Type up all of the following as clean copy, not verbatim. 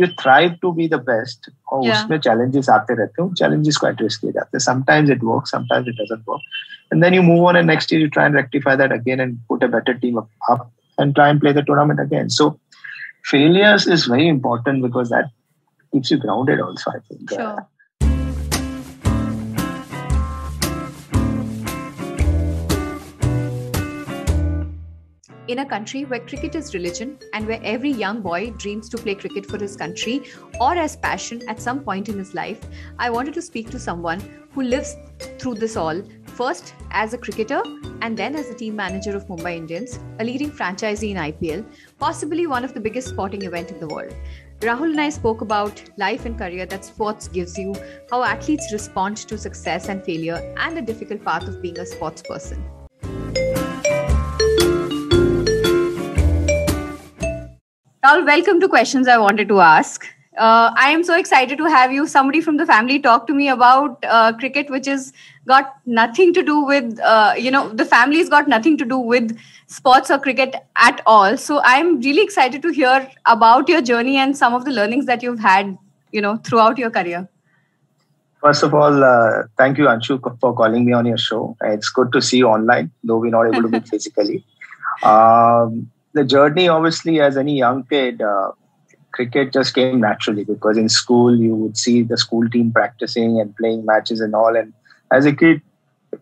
you thrive to be the best और उसमें challenges आते रहते हैं, challenges को address किए जाते हैं. Sometimes it works, sometimes it doesn't work, and then you move on and next year you try and rectify that again and put a better team up and try and play the tournament again. So failures is very important because that keeps you grounded also, I think. Sure. In a country where cricket is religion and where every young boy dreams to play cricket for his country or as passion at some point in his life, I wanted to speak to someone who lives through this all, first as a cricketer and then as the team manager of Mumbai Indians, a leading franchisee in IPL, possibly one of the biggest sporting events in the world. Rahul and I spoke about life and career that sports gives you, how athletes respond to success and failure, and the difficult path of being a sports person. Rahul, welcome to Questions I Wanted to Ask. I am so excited to have you. Somebody from the family talked to me about cricket, which has got nothing to do with, the family's got nothing to do with sports or cricket at all. So I'm really excited to hear about your journey and some of the learnings that you've had, throughout your career. First of all, thank you, Anshu, for calling me on your show. It's good to see you online, though we're not able to meet physically. The journey, obviously, as any young kid, cricket just came naturally because in school, you would see the school team practicing and playing matches and all. And as a kid,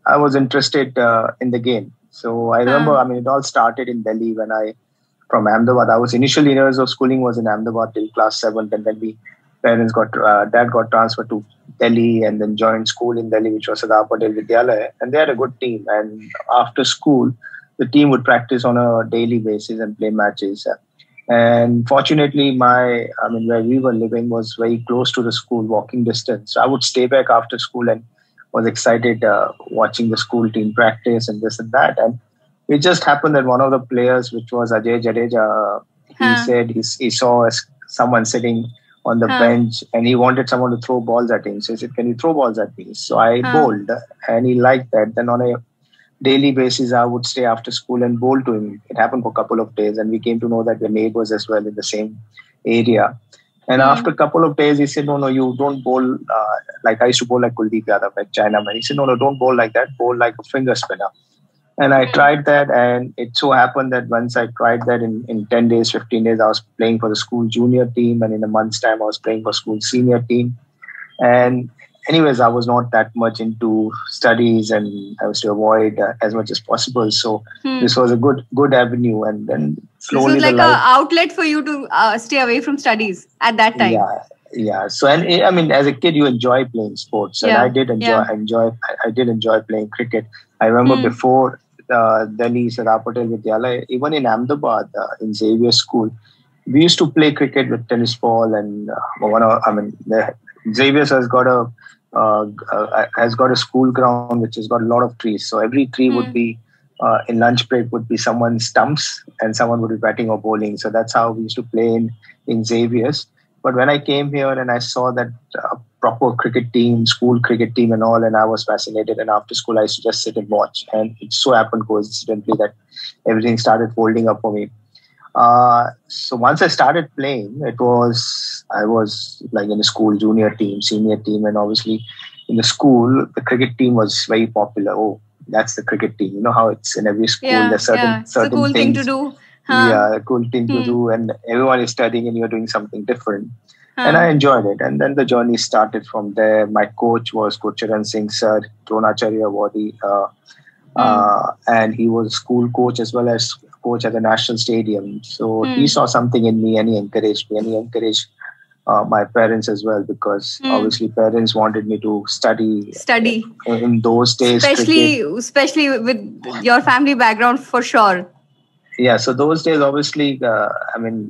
I was interested in the game. So I remember, it all started in Delhi when from Ahmedabad. I was initial years of schooling was in Ahmedabad till class 7th. And then dad got transferred to Delhi and then joined school in Delhi, which was Sadar Patel Vidyalaya. And they had a good team. And after school, the team would practice on a daily basis and play matches. And fortunately, where we were living was very close to the school, walking distance. So I would stay back after school and was excited watching the school team practice and this and that. And it just happened that one of the players, which was Ajay Jadeja, he said he saw someone sitting on the bench and he wanted someone to throw balls at him. So he said, "Can you throw balls at me?" So I bowled and he liked that. Then on a daily basis, I would stay after school and bowl to him. It happened for a couple of days and we came to know that we're neighbors as well in the same area. And after a couple of days, he said, no, you don't bowl. Like I used to bowl like Kuldeep Yadav, like China. And he said, no, don't bowl like that. Bowl like a finger spinner. And I tried that. And it so happened that once I tried that in 10 days, 15 days, I was playing for the school junior team. And in a month's time, I was playing for school senior team. And anyways, I was not that much into studies and I was to avoid as much as possible. So this was a good avenue. And then slowly this was like an outlet for you to stay away from studies at that time. Yeah. So, and as a kid, you enjoy playing sports. And I did enjoy playing cricket. I remember before Delhi, Sadar Patel Vidyalaya, even in Ahmedabad, in Xavier School, we used to play cricket with tennis ball and Xavier has got a school ground which has got a lot of trees. So every tree would be in lunch break would be someone's stumps and someone would be batting or bowling. So that's how we used to play in Xavier's. But when I came here and I saw that proper cricket team, school cricket team and all, and I was fascinated. And after school, I used to just sit and watch. And it so happened coincidentally that everything started folding up for me. So once I started playing, I was like in the school junior team, senior team, and obviously in the school, the cricket team was very popular. Oh, that's the cricket team. You know how it's in every school. Yeah, there's certain it's a cool thing to do. Yeah, a cool thing to do, and everyone is studying, and you're doing something different. And I enjoyed it, and then the journey started from there. My coach was Kucharan Singh, sir, Tronacharyavadi, and he was school coach as well as coach at the National Stadium. So he saw something in me and he encouraged me and he encouraged my parents as well because obviously parents wanted me to study in those days. Especially with your family background for sure. Yeah. So those days, obviously,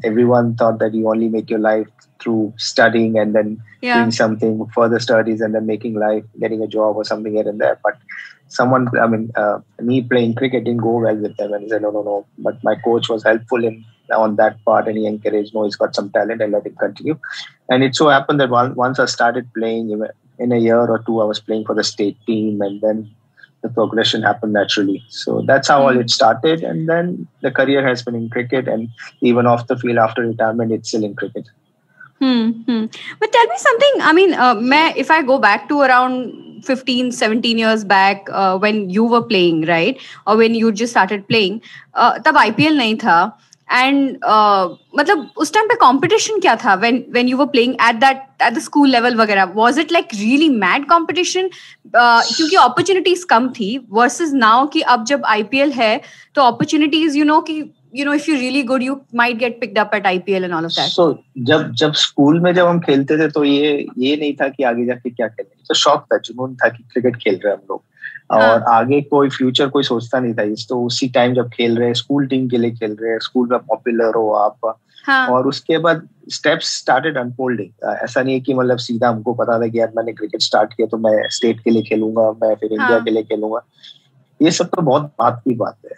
everyone thought that you only make your life through studying and then doing something, further studies and then making life, getting a job or something here and there. But me playing cricket didn't go well with them. And he said, no. But my coach was helpful on that part and he encouraged, no, he's got some talent and let him continue. And it so happened that once I started playing, in a year or two, I was playing for the state team and then the progression happened naturally. So that's how all it started. And then the career has been in cricket and even off the field after retirement, it's still in cricket. But tell me something. I mean, if I go back to around 15, 17 years back when you were playing, right? Or when you just started playing, तब IPL नहीं था. And मतलब उस time पे competition क्या था when you were playing at the school level वगैरह? Was it like really mad competition? क्योंकि opportunities कम थी versus now कि अब जब IPL है तो opportunities you know if you're really good you might get picked up at IPL and all of that. So जब school में जब हम खेलते थे तो ये नहीं था कि आगे जाके क्या खेलेंगे. तो शौक था, जुनून था कि क्रिकेट खेल रहे हैं हम लोग और आगे कोई फ्यूचर कोई सोचता नहीं था. तो उसी टाइम जब खेल रहे स्कूल टीम के लिए खेल रहे स्कूल में पॉपुलर हो आप और उसके बाद स्टेप्स स्टार्टेड अनफोल्डिंग. ऐसा नहीं है कि मतलब सीधा हमको पता था कि यार मैंने क्रिकेट स्टार्ट किया तो मैं स्टेट के लिए खेलूंगा, मैं फिर इंडिया के लिए खेलूंगा. ये सब तो बहुत बात की बात है.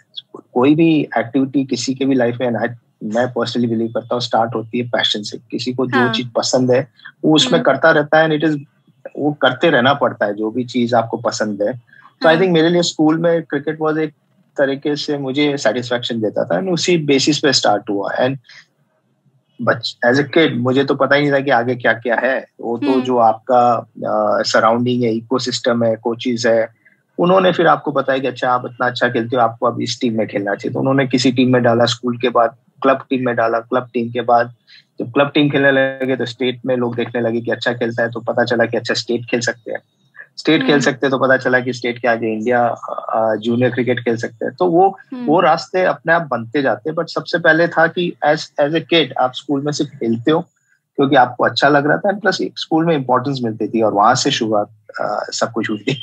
कोई भी एक्टिविटी किसी के भी लाइफ में मैं पर्सनली बिलीव करता हूँ स्टार्ट होती है पैशन से. किसी को जो चीज पसंद है वो उसमें करता रहता है एंड इट इज वो करते रहना पड़ता है जो भी चीज आपको पसंद है. तो आई थिंक मेरे लिए स्कूल में क्रिकेट वाज एक तरीके से मुझे सेटिस्फेक्शन देता था एंड उसी बेसिस पे स्टार्ट हुआ. And but as a kid मुझे तो पता ही नहीं था कि आगे क्या क्या है. वो तो जो आपका सराउंडिंग है, इकोसिस्टम है, कोचेस है, उन्होंने फिर आपको बताया कि अच्छा आप इतना अच्छा खेलते हो, आपको अब इस टीम में खेलना चाहिए. तो उन्होंने किसी टीम में डाला, स्कूल के बाद क्लब टीम में डाला, क्लब टीम के बाद जब क्लब टीम खेलने लगे तो स्टेट में लोग देखने लगे कि अच्छा खेलता है तो पता चला कि अच्छा स्टेट खेल सकते हैं, स्टेट खेल सकते हैं तो पता चला कि स्टेट के आगे इंडिया जूनियर क्रिकेट खेल सकते हैं. तो वो रास्ते अपने आप बनते जाते हैं. बट सबसे पहले था कि एज ए किड आप स्कूल में सिर्फ खेलते हो क्योंकि आपको अच्छा लग रहा था एंड प्लस स्कूल में इंपॉर्टेंस मिलती थी और वहां से शुरुआत सब कुछ हुई.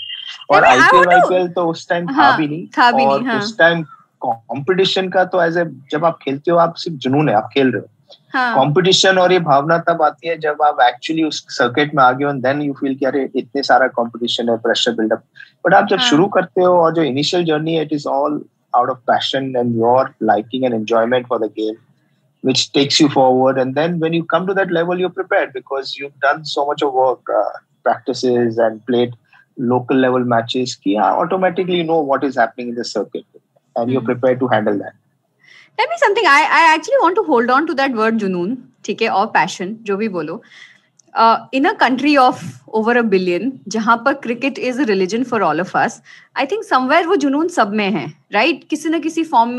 और आईपीएल तो उस टाइम था भी नहीं और उस टाइम कॉम्पिटिशन का तो एज ए जब आप खेलते हो आप सिर्फ जुनून है, आप खेल रहे हो. कंपटीशन और ये भावना तब आती है जब आप एक्चुअली उस सर्किट में आगे हो एंड देन यू फील कि अरे इतने सारा कंपटीशन है, प्रेशर बिल्डअप. बट आप जब शुरू करते हो और जो इनिशियल जर्नी है it is all out of passion and your liking and enjoyment for the game which takes you forward and then when you come to that level you are prepared because you have done so much of work, practices and played local level matches कि automatically you know what is happening in the circuit and you are prepared to handle that. Tell me something. I actually want to hold on to that word जुनून, ठीक है, और passion, जो भी बोलो. In a country of over a billion, जहाँ पर cricket is a religion for all of us, I think somewhere वो जुनून सब में है, right? किसी न किसी form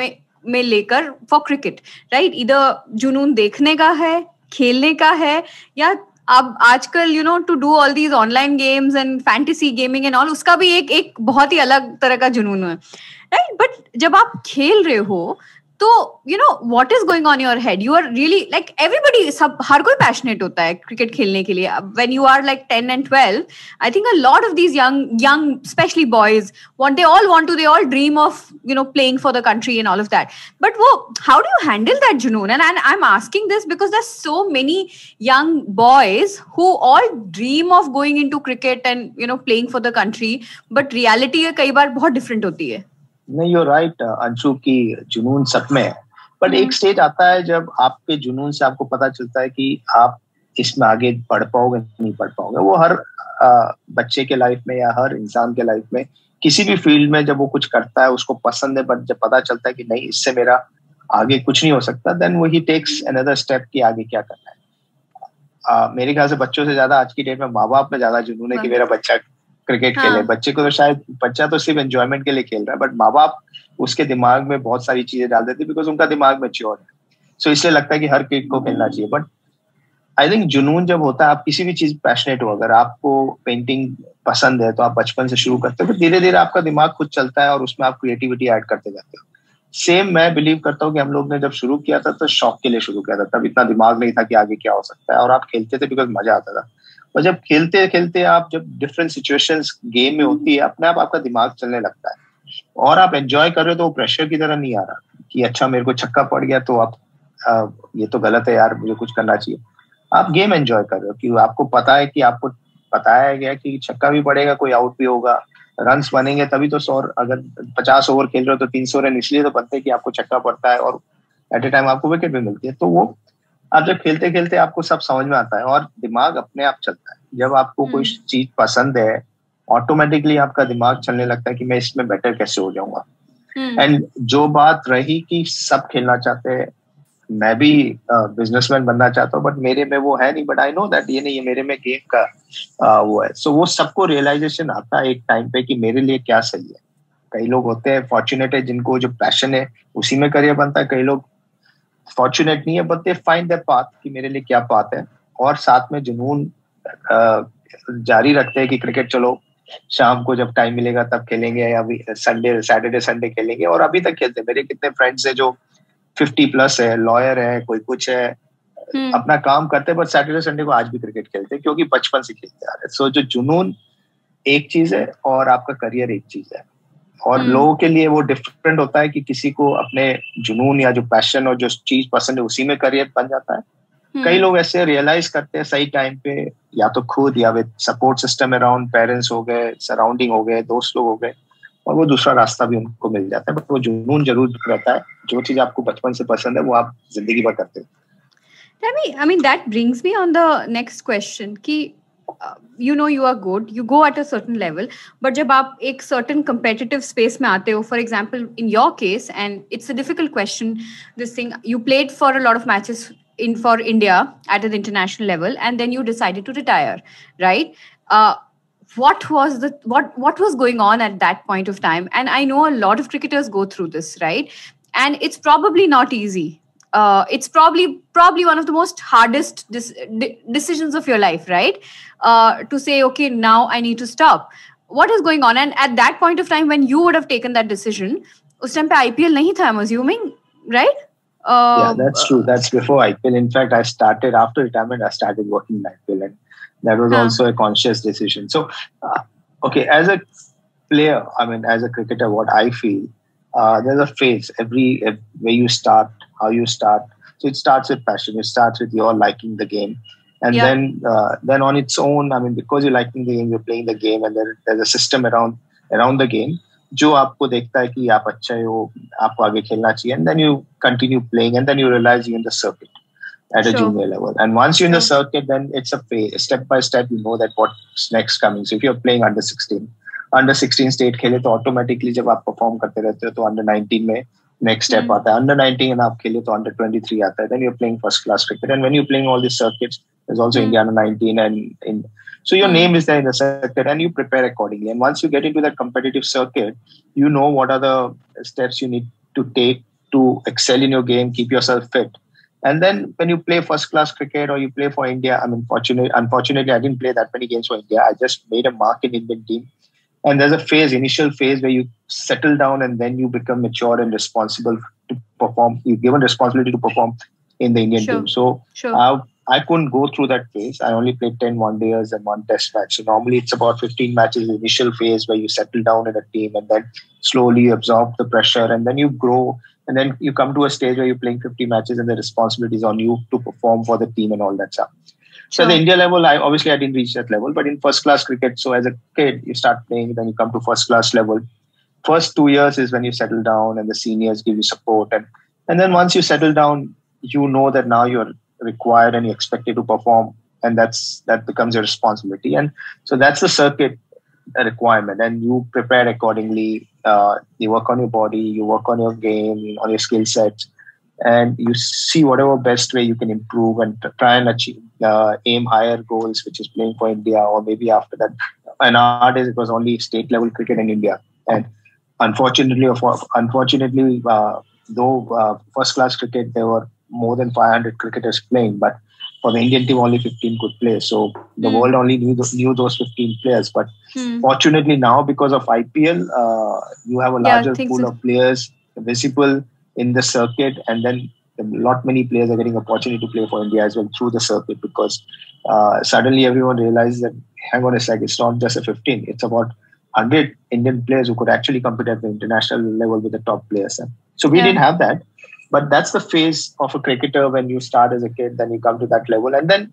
में लेकर for cricket, right? इधर जुनून देखने का है, खेलने का है, या अब आजकल you know to do all these online games and fantasy gaming and all, उसका भी एक बहुत ही अलग तरह का जुनून है, right? But जब आप खेल रहे हो तो you know what is going on your head. You are really like everybody, सब हर कोई पैशनेट होता है क्रिकेट खेलने के लिए. When you are like 10 and 12 I think a lot of these young specially boys they all dream of you know playing for the country and all of that. But वो how do you handle that जुनून? And I am asking this because there are so many young boys who all dream of going into cricket and you know playing for the country, but reality कई बार बहुत different होती है. नहीं, you right Anshu की जुनून सब में है. बट एक स्टेज आता है जब आपके जुनून से आपको पता चलता है कि आप इसमें आगे बढ़ पाओगे नहीं बढ़ पाओगे. वो हर बच्चे के लाइफ में या हर इंसान के लाइफ में किसी भी फील्ड में जब वो कुछ करता है उसको पसंद है बट जब पता चलता है कि नहीं इससे मेरा आगे कुछ नहीं हो सकता देन वो ही टेक्स अनदर स्टेप कि आगे क्या करना है. मेरे ख्याल से बच्चों से ज्यादा आज की डेट में माँ बाप में ज्यादा जुनून है कि मेरा बच्चा क्रिकेट खेले. बच्चे को तो शायद बच्चा तो सिर्फ एंजॉयमेंट के लिए खेल रहा है बट माँ बाप उसके दिमाग में बहुत सारी चीजें डाल देते बिकॉज उनका दिमाग मैच्योर है. सो इसलिए लगता है कि हर किड को खेलना चाहिए. बट आई थिंक जुनून जब होता है आप किसी भी चीज पैशनेट हो, अगर आपको पेंटिंग पसंद है तो आप बचपन से शुरू करते हो, धीरे धीरे आपका दिमाग खुद चलता है और उसमें आप क्रिएटिविटी ऐड करते जाते हो. सेम मैं बिलीव करता हूँ कि हम लोग ने जब शुरू किया था तो शौक के लिए शुरू किया था, तब इतना दिमाग नहीं था कि आगे क्या हो सकता है और आप खेलते थे बिकॉज मजा आता था. और जब खेलते खेलते आप जब डिफरेंट सिचुएशंस गेम में होती है अपने आप आपका दिमाग चलने लगता है और आप एंजॉय कर रहे हो तो वो प्रेशर की तरह नहीं आ रहा कि अच्छा मेरे को छक्का पड़ गया तो आप ये तो गलत है यार, मुझे कुछ करना चाहिए. आप गेम एंजॉय कर रहे हो कि आपको पता है कि आपको बताया गया कि छक्का भी पड़ेगा, कोई आउट भी होगा, रन्स बनेंगे तभी तो 100, अगर 50 ओवर खेल रहे हो तो 300 रन इसलिए तो बनते हैं कि आपको छक्का पड़ता है और एट ए टाइम आपको विकेट भी मिलती है. तो वो आप जब खेलते खेलते आपको सब समझ में आता है और दिमाग अपने आप चलता है. जब आपको कोई चीज पसंद है ऑटोमेटिकली आपका दिमाग चलने लगता है कि मैं इसमें बेटर कैसे हो जाऊंगा. एंड जो बात रही कि सब खेलना चाहते हैं मैं भी बिजनेसमैन बनना चाहता हूँ, बट मेरे में वो है नहीं, बट आई नो दैट ये नहीं, मेरे में गेम का वो है। सो वो सबको रियलाइजेशन आता है एक टाइम पे कि मेरे लिए क्या सही है। कई लोग होते हैं फॉर्चुनेट है जिनको जो पैशन है उसी में करियर बनता है, कई लोग फॉर्चुनेट नहीं है but they find that path कि मेरे लिए क्या पाथ है, और साथ में जुनून जारी रखते हैं कि क्रिकेट चलो शाम को जब टाइम मिलेगा तब खेलेंगे या संडे सैटरडे संडे खेलेंगे, और अभी तक खेलते हैं। मेरे कितने फ्रेंड्स हैं जो 50+ है, लॉयर है, कोई कुछ है, अपना काम करते हैं बट सैटरडे संडे को आज भी क्रिकेट खेलते हैं क्योंकि बचपन से खेलते आ रहे हैं। सो जो जुनून एक चीज है और आपका करियर एक चीज है, और लोगों के लिए वो डिफरेंट होता है कि किसी को अपने जुनून या जो पैशन और जो चीज पसंद है उसी में करियर बन जाता है। कई लोग ऐसे रियलाइज करते हैं सही टाइम पे, या तो खुद या with support system around, parents हो गए, सराउंडिंग हो गए, दोस्त लोग हो गए, और वो दूसरा रास्ता भी उनको मिल जाता है, बट वो जुनून जरूर रहता है। जो चीज आपको बचपन से पसंद है वो आप जिंदगी भर करते हो। I mean, that brings me on the next question कि you know you are good, you go at a certain level, but जब आप एक certain competitive space में आते हो, for example in your case, and it's a difficult question, this thing, you played for a lot of matches in for India at an international level, and then you decided to retire, right? What was going on at that point of time? And I know a lot of cricketers go through this, right? And it's probably not easy. It's probably one of the most hardest decisions of your life, right? To say, okay, now I need to stop. What is going on? And at that point of time, when you would have taken that decision, उस time पे IPL नहीं था, I'm assuming, right? Yeah, that's true. That's before IPL. In fact, I started after retirement. I started working in IPL, and that was also a conscious decision. So, okay, as a player, I mean, as a cricketer, what I feel, there's a phase every where you start, how you start. So it starts with passion. It starts with your liking the game, and then on its own, I mean, because you're liking the game, you're playing the game, and then there's a system around the game. जो आपको देखता है कि आप अच्छा हो, आपको आगे खेलना चाहिए, and then you continue playing, and then you realise you in the circuit at a junior level, and once you in the circuit then it's a step by step, you know that what's next coming. So if you are playing under 16 state खेले तो automatically जब आप perform करते रहते हो तो under 19 में next step आता है, अंडर 19 आप खेले तो अंडर 23 आता है, then you are playing first class cricket, and when you playing all this circuits there's also India under 19 and in. So your name is there in the circuit and you prepare accordingly. And once you get into that competitive circuit, you know what are the steps you need to take to excel in your game, keep yourself fit. And then when you play first-class cricket or you play for India, I mean, unfortunately, I didn't play that many games for India. I just made a mark in Indian team. And there's a phase, initial phase where you settle down and then you become mature and responsible to perform. You're given responsibility to perform in the Indian team. So I couldn't go through that phase. I only played 10 one-dayers and one test match. So normally it's about 15 matches, initial phase where you settle down in a team and then slowly you absorb the pressure and then you grow. And then you come to a stage where you're playing 50 matches and the responsibility is on you to perform for the team and all that stuff. So at the India level, I didn't reach that level. But in first-class cricket, so as a kid, you start playing, then you come to first-class level. First 2 years is when you settle down and the seniors give you support. And then once you settle down, you know that now you're required and you're expected to perform, and that becomes your responsibility, and so that's the circuit requirement. And you prepare accordingly. You work on your body, you work on your game, on your skill sets, and you see whatever best way you can improve and try and achieve, aim higher goals, which is playing for India, or maybe after that. And nowadays it was only state level cricket in India, and unfortunately, though first class cricket there were more than 500 cricketers playing, but for the Indian team only 15 could play, so the world only knew those 15 players. But fortunately now, because of IPL, you have a larger pool of players visible in the circuit, and then a lot many players are getting opportunity to play for India as well through the circuit, because suddenly everyone realizes that, hang on a sec, it's not just a 15, it's about 100 Indian players who could actually compete at the international level with the top players. So we didn't have that. But that's the phase of a cricketer when you start as a kid, then you come to that level, and then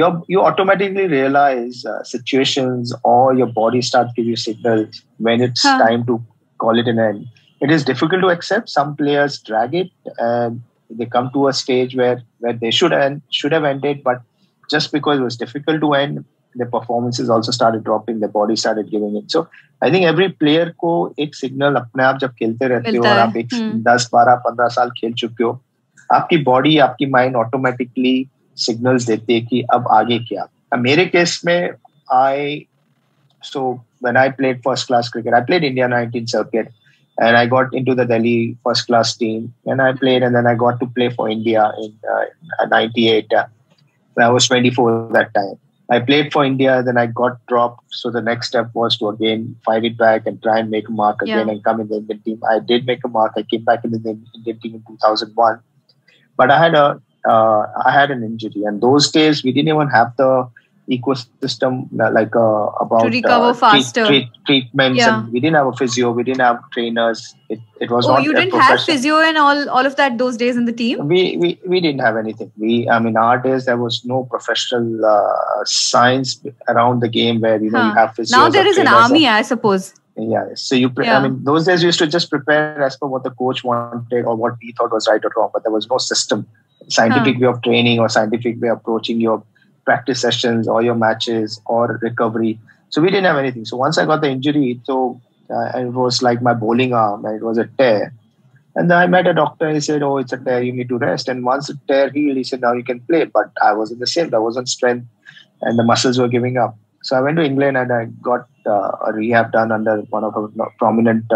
you automatically realize situations, or your body starts giving you signals when it's time to call it an end. It is difficult to accept. Some players drag it, and they come to a stage where they should have ended, but just because it was difficult to end, their performances also started dropping, their body started giving it. So I think every player को एक signal अपने आप जब खेलते रहते हो और आप 10, 12, 15 साल खेल चुके हो आपकी बॉडी, आपकी माइंड ऑटोमेटिकली सिग्नल्स देती है कि अब आगे क्या. मेरे केस में when I played first class cricket, I played India 19 circuit and I got into the Delhi first class team and I played, and then I got to play for India in 98 when I was 24 that time. I played for India, then I got dropped. So the next step was to again fight it back and try and make a mark again and come in the Indian team. I did make a mark. I came back in the Indian team in 2001. But I had an injury, and those days we didn't even have the ecosystem like about to recover faster treatments. Yeah. And we didn't have a physio, we didn't have trainers. It was not. Oh, you didn't have physio and all of that those days in the team. We didn't have anything. Our days there was no professional science around the game where you have physios. Now there is an army, I suppose. Yeah. So those days we used to just prepare as per what the coach wanted or what we thought was right or wrong, but there was no system, scientific way of training or scientific way of approaching your practice sessions or your matches or recovery. So we didn't have anything. So once I got the injury, it was like my bowling arm, and it was a tear. And then I met a doctor. He said, "Oh, it's a tear. You need to rest." And once the tear healed, he said, "Now you can play." But I wasn't the same. There wasn't strength, and the muscles were giving up. So I went to England and I got a rehab done under one of our prominent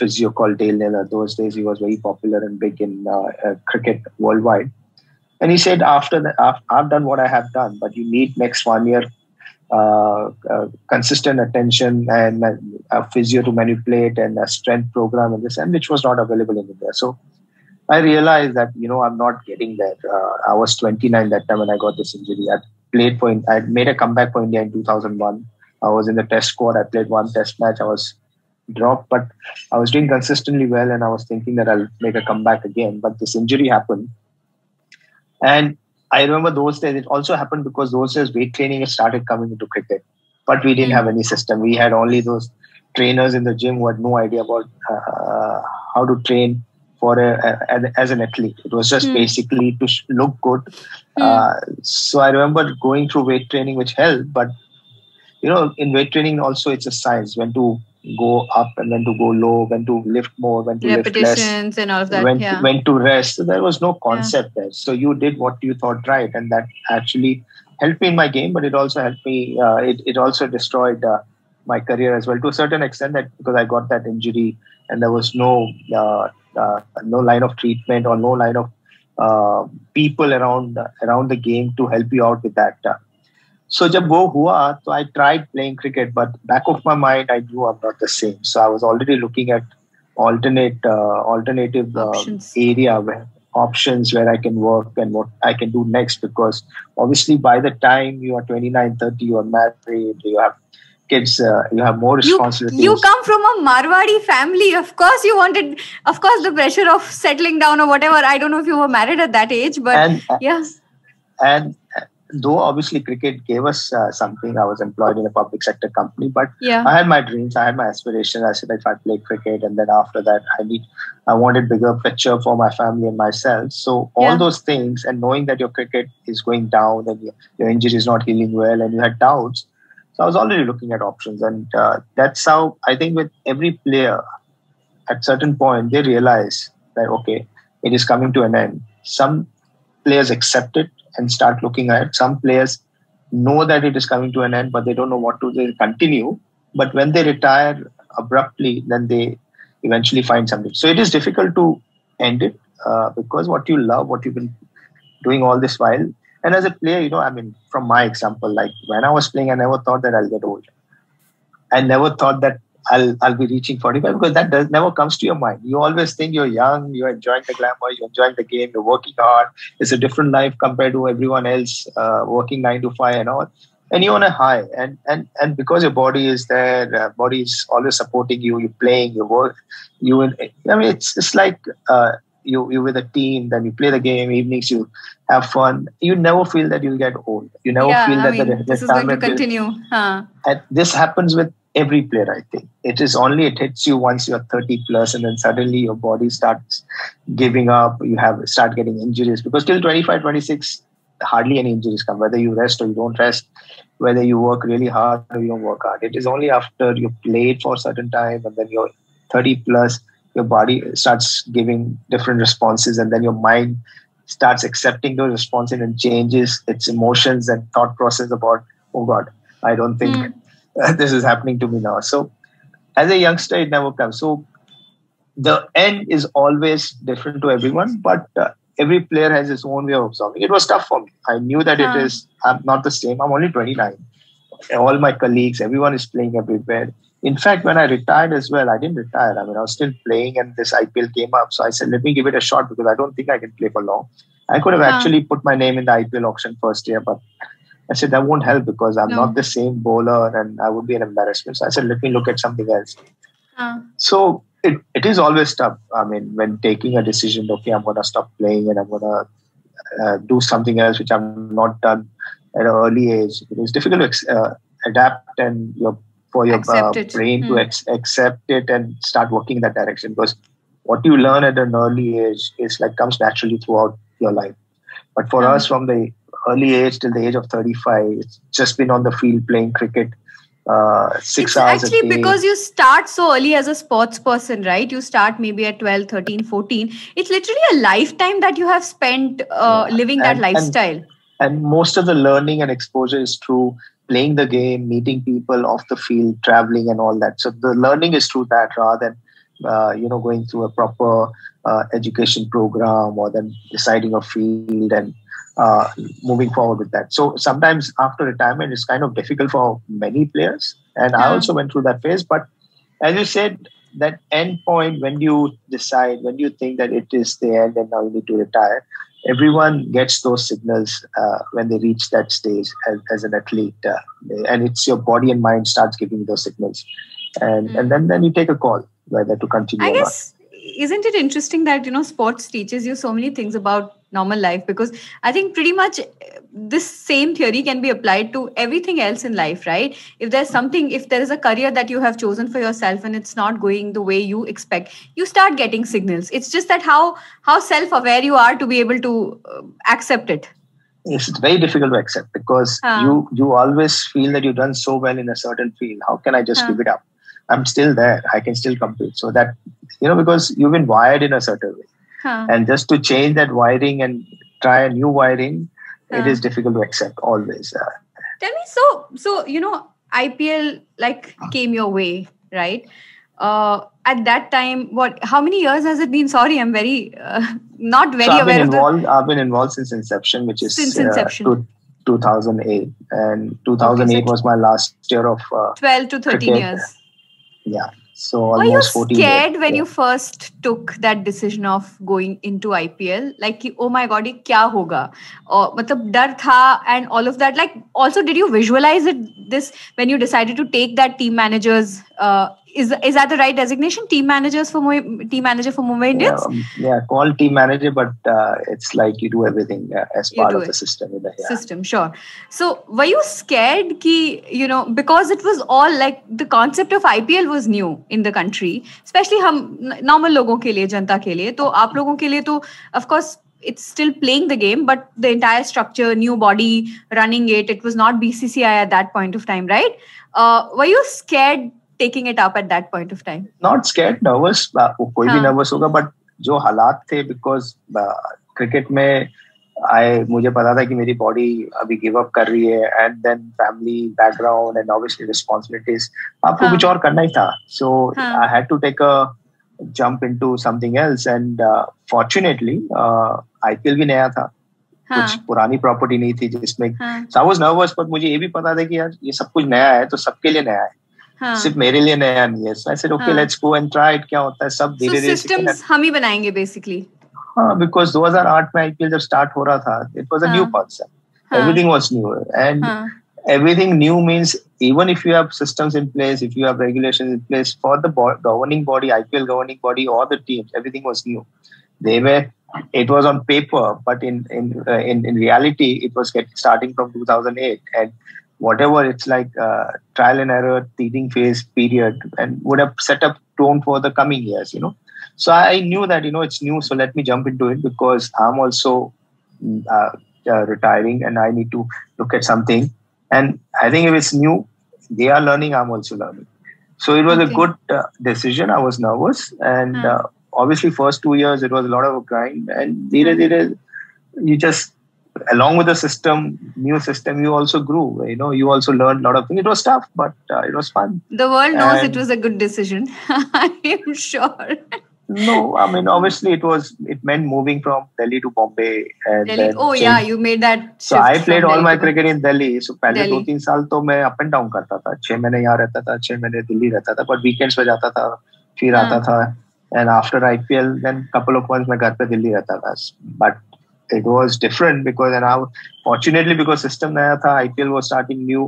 physio called Dale Naylor. Those days he was very popular and big in cricket worldwide. And he said, after that, I've done what I have done, but you need next 1 year consistent attention and a physio to manipulate and a strength program and this, and which was not available in India. So I realized that, I'm not getting there. I was 29 that time when I got this injury. I made a comeback for India in 2001. I was in the test squad. I played one test match. I was dropped, but I was doing consistently well, and I was thinking that I'll make a comeback again. But this injury happened. And I remember those days, it also happened because those days weight training started coming into cricket. But we didn't have any system. We had only those trainers in the gym who had no idea about how to train as an athlete. It was just basically to look good. So I remember going through weight training, which helped. But, in weight training also, it's a science. When to go up and when to go low, when to lift more, when to lift less, and all of that. When to rest. So there was no concept there. So you did what you thought right, and that actually helped me in my game, but it also helped me. It also destroyed my career as well to a certain extent, that because I got that injury and there was no line of treatment or no line of people around the game to help you out with that. So जब वो हुआ तो I tried playing cricket, but back of my mind I knew I'm not the same. So I was already looking at alternative options where I can work and what I can do next, because obviously by the time you are 29, 30, you are married, you have kids, you have more responsibilities. You come from a Marwadi family. Of course the pressure of settling down or whatever. I don't know if you were married at that age, but And though obviously cricket gave us something, I was employed in a public sector company, but I had my dreams, I had my aspirations. I said if I play cricket, and then after that I wanted bigger picture for my family and myself. So all those things, and knowing that your cricket is going down and your injury is not healing well, and you had doubts. So I was already looking at options, and that's how I think with every player at certain point they realize that okay, it is coming to an end. Some players accept it and start looking at it. Some players know that it is coming to an end, but they don't know what to do. Continue. But when they retire abruptly, then they eventually find something. So it is difficult to end it because what you love, what you've been doing all this while. And as a player, from my example, like when I was playing, I never thought that I'll get old. I never thought that I'll be reaching 45, because that never comes to your mind. You always think you're young, you're enjoying the glamour, you're enjoying the game, you're working hard. It's a different life compared to everyone else, working 9 to 5 and all. And you're on a high, and because your body is there, body is always supporting you. You're playing, you work. It's like you're with a team. Then you play the game. Evenings you have fun. You never feel that you'll get old. You never feel that this is going to continue. And this happens with every player, I think. It hits you once you're 30 plus, and then suddenly your body starts giving up. You start getting injuries, because till 25, 26, hardly any injuries come, whether you rest or you don't rest, whether you work really hard or you don't work hard. It is only after you played for a certain time, and then you're 30 plus, your body starts giving different responses, and then your mind starts accepting those responses and changes its emotions and thought process about, oh God, I don't think this is happening to me now. So as a youngster, it never comes. So the end is always different to everyone, but every player has his own way of observing. It was tough for me. I knew that it is, I'm not the same. I'm only 29. All my colleagues, everyone is playing everywhere. In fact, when I retired as well, I didn't retire. I mean, I was still playing and this IPL came up. So I said, let me give it a shot because I don't think I can play for long. I could have actually put my name in the IPL auction first year, but I said, that won't help because I'm not the same bowler and I would be an embarrassment. So I said, let me look at something else. So it is always tough. I mean, when taking a decision, okay, I'm going to stop playing and I'm going to do something else, which I've not done at an early age. It is difficult to adapt and for your brain to accept it and start working in that direction, because what you learn at an early age is like comes naturally throughout your life. But for us, from the early age till the age of 35, it's just been on the field playing cricket 6 hours a day. Actually, because you start so early as a sports person, right? You start maybe at 12, 13, 14. It's literally a lifetime that you have spent living that lifestyle. And most of the learning and exposure is through playing the game, meeting people off the field, traveling and all that. So the learning is through that rather than, going through a proper education program or then deciding a field and moving forward with that. So sometimes after retirement, it's kind of difficult for many players. And I also went through that phase. But as you said, that end point, when you decide, when you think that it is the end and now you need to retire, everyone gets those signals when they reach that stage as an athlete, and it's your body and mind starts giving those signals, and then you take a call whether to continue. I guess isn't it interesting that sports teaches you so many things about normal life, because I think pretty much this same theory can be applied to everything else in life, right? If there is a career that you have chosen for yourself and it's not going the way you expect, you start getting signals. It's just that how self-aware you are to be able to accept it. Yes, it's very difficult to accept because you always feel that you've done so well in a certain field. How can I just give it up? I'm still there. I can still compete. So that, because you've been wired in a certain way. And just to change that wiring and try a new wiring, it is difficult to accept always. Tell me, so IPL came your way, right? At that time, how many years has it been? Sorry, I'm very not very aware of that. I've been involved since inception, which is since inception. 2008, and 2008 was my last year of 12 to 13 years. Yeah. So almost 14 years. Were you scared when you first took that decision of going into IPL? Like, oh my God, ये क्या होगा? और मतलब डर था and all of that. Like, also, did you visualize this when you decided to take that team managers? Is that the right designation? Team manager for Mumbai Indians? Yeah, called team manager, but it's like you do everything as part of the system. System, sure. So were you scared ki, because it was all like the concept of IPL was new in the country, especially normal logon ke liye, janta ke liye. To aap logon ke liye to, of course, it's still playing the game, but the entire structure, new body, running it was not BCCI at that point of time, right? Were you scared taking it up at that point of time? Not scared, nervous. कोई भी nervous होगा, but जो हालात थे, because cricket में मुझे पता था कि मेरी body अभी give up कर रही है, and then family background and obviously responsibilities. आपको कुछ और करना ही था, so I had to take a jump into something else, and fortunately IPL भी नया था. कुछ पुरानी प्रॉपर्टी नहीं थी जिसमें. So I was nervous, but मुझे ये भी पता था कि यार ये सब कुछ नया है, तो सबके लिए नया है. सिर्फ मेरे लिए नया नहीं है. So I said, okay, let's go and try it. क्या होता है सब धीरे-धीरे. So systems हम ही बनाएंगे basically. हाँ, because 2008 में IPL जब start हो रहा था, it was a new concept. Everything was new, and everything new means even if you have systems in place, if you have regulations in place for the governing body, IPL governing body or the teams, everything was new. It was on paper, but in reality, it was starting from 2008 and. Whatever, it's like trial and error, teething phase period, and would have set up tone for the coming years, So I knew that, it's new, so let me jump into it because I'm also retiring and I need to look at something. And I think if it's new, they are learning, I'm also learning. So it was a good decision. I was nervous, and obviously first 2 years it was a lot of a grind, and slowly you just, along with the new system, you also grew. You know, you also learned a lot of things. It was tough, but it was fun. The world knows it was a good decision. I'm sure. No, I mean, obviously it was. It meant moving from Delhi to Bombay. And Delhi. Oh yeah, you made that. So I played all my cricket in Delhi. So पहले 2-3 साल तो मैं up and down करता था. 6 महीने यहाँ रहता था, 6 महीने दिल्ली रहता था. But weekends पे जाता था, फिर आता था. And after IPL, then couple of months मैं घर पे दिल्ली रहता था. But it was different because, and I, fortunately because system नया था, IPL was starting new.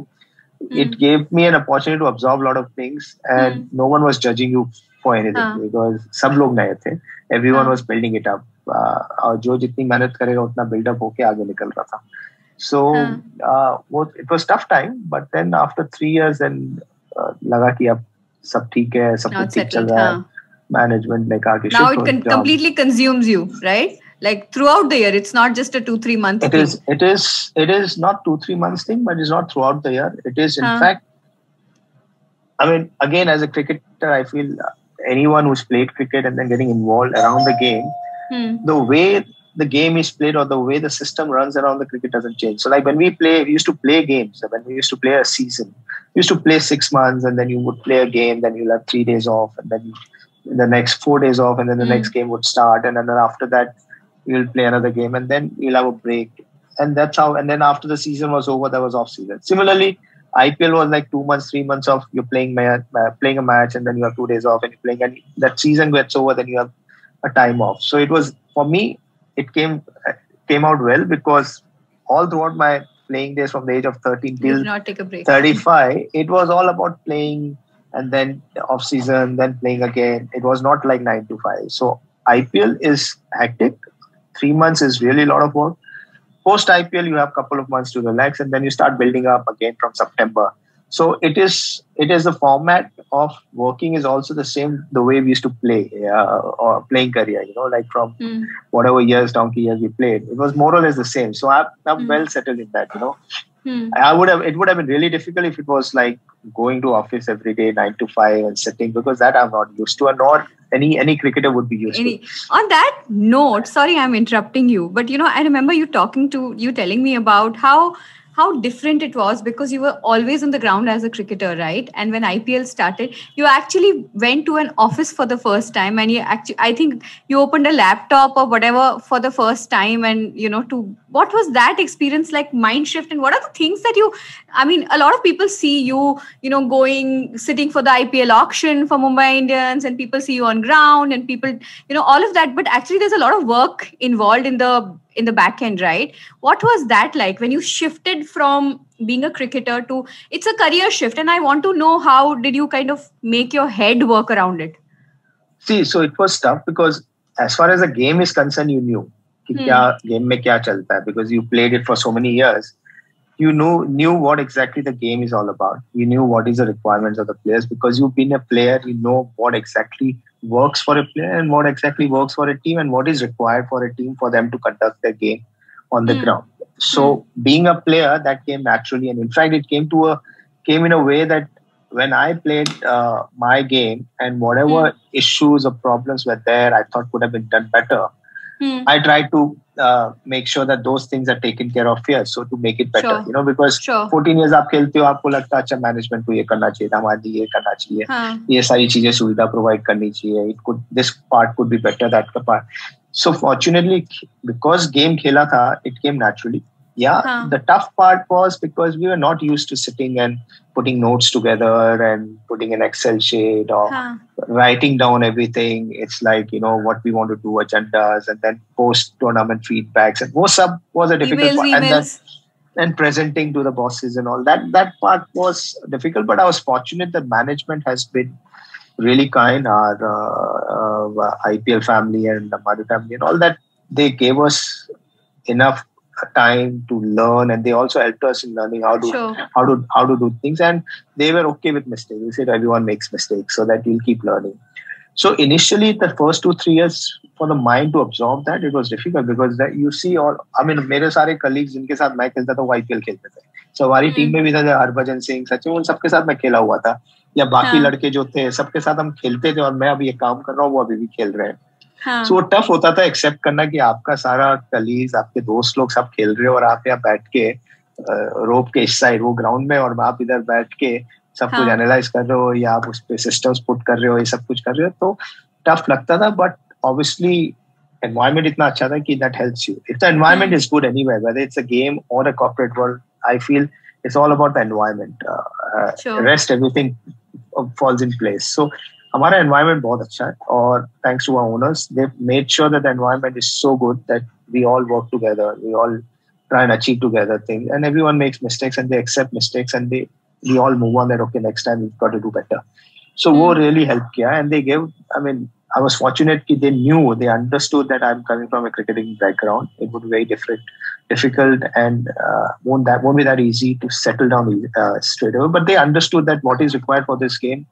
It gave me an opportunity to absorb a lot of things, and no one was judging you for anything because सब लोग नए थे. Everyone was building it up. और जो जितनी मेहनत करेगा उतना build up होके आगे निकल रहा था. So it was tough time, but then after 3 years and लगा कि अब सब ठीक है, सब कुछ ठीक चल रहा है. Management ने कहा कि now it completely consumes you, right? Like throughout the year, it's not just a 2-3 month thing. It is not 2-3 months thing, but it's not throughout the year. It is in fact, I mean, again, as a cricketer, I feel anyone who's played cricket and then getting involved around the game, the way the game is played or the way the system runs around the cricket doesn't change. So like when we used to play games, when we used to play a season, we used to play 6 months and then you would play a game, then you'll have 3 days off and then the next 4 days off and then the next game would start. And then after that, you'll play another game and then you'll have a break. And that's how, and then after the season was over, there was off season. Similarly, IPL was like 2 months, 3 months of you're playing a match and then you have 2 days off and you're playing, and that season gets over, then you have a time off. So it was, for me, it came out well because all throughout my playing days from the age of 13 till 35, it was all about playing and then off season, then playing again. It was not like 9 to 5. So IPL is hectic. 3 months is really a lot of work. Post IPL, you have a couple of months to relax, and then you start building up again from September. So it is the format of working is also the same the way we used to play or playing career. You know, like from whatever years, donkey years we played, it was more or less the same. So I'm well settled in that. You know, it would have been really difficult if it was like going to office every day 9 to 5 and sitting, because that I'm not used to, and not any cricketer would be used to. On that note, sorry, I'm interrupting you, but you know, I remember you telling me about how different it was because you were always on the ground as a cricketer, right? And when IPL started, you actually went to an office for the first time, and I think you opened a laptop or whatever for the first time, and you know, to what was that experience like, mind shift, and what are the things that you? I mean, a lot of people see you, you know, going sitting for the IPL auction for Mumbai Indians, and people see you on ground, and people, you know, all of that. But actually, there's a lot of work involved in the back end, right? What was that like when you shifted from being a cricketer to, it's a career shift, and I want to know how did you kind of make your head work around it? See, so it was tough because as far as the game is concerned, you knew kya game mein kya chalta hai, because you played it for so many years. You knew what exactly the game is all about. You knew what is the requirements of the players because you've been a player. You know what exactly works for a player and what exactly works for a team and what is required for a team for them to conduct their game on the ground. So being a player, that came naturally, and in fact it came in a way that when I played my game and whatever issues or problems were there, I thought could have been done better. I tried to make sure that those things are taken care of here, so to make it better, sure. You know, because 14 years आप खेलते हो, आपको लगता है अच्छा management को ये करना चाहिए, हमारे लिए ये करना चाहिए, ये सारी चीजें सुविधा provide करनी चाहिए, this part could be better, that part. So fortunately, because game खेला था, it came naturally. Yeah, the tough part was because we were not used to sitting and putting notes together and putting an Excel sheet or writing down everything. It's like, you know, what we want to do, agendas, and then post-tournament feedbacks. And most sub was a difficult part. And presenting to the bosses and all that. That part was difficult, but I was fortunate that management has been really kind. Our IPL family and the Madhu family and all that, they gave us enough time to learn, and they also helped us in learning how to do things, and they were okay with mistakes. They said everyone makes mistakes, so that you'll keep learning. So initially, the first 2-3 years for the mind to absorb that, it was difficult because that you see all. I mean, मेरे सारे colleagues जिनके साथ मैं खेलता था वो IPL खेलते थे. So हमारी team में भी था Harbhajan Singh, Sachin, उन सबके साथ मैं खेला हुआ था. या बाकी लड़के जो थे सबके साथ हम खेलते थे, और मैं अभी ये काम कर रहा हूँ, वो अभी भी खेल रहे हैं। सो वो टफ होता था एक्सेप्ट करना कि आपका सारा कलीज, आपके दोस्त लोग सब खेल रहे हो और आप यहाँ बैठ के रोप के इस साइड वो ग्राउंड में, और आप इधर बैठ के सब कुछ एनालाइज कर रहे हो या आप उस पे सिस्टम्स पुट कर रहे हो, ये सब कुछ कर रहे हो। तो टफ लगता था, बट ऑब्वियसली एनवायरमेंट इतना अच्छा था कि that helps you. If the environment is good anywhere, whether it's a game और a corporate world, I feel it's all about the environment. Rest everything falls in place. So हमारा environment बहुत अच्छा है, और thanks to our owners, they made sure that the environment is so good that we all work together, we all try and achieve together things, and everyone makes mistakes and they accept mistakes and we all move on that, okay, next time we've got to do better. So wo really helped kiya, and they gave, I mean, I was fortunate ki they knew, they understood that I'm coming from a cricketing background. It would be very difficult and won't be that easy to settle down straight away, but they understood that what is required for this game,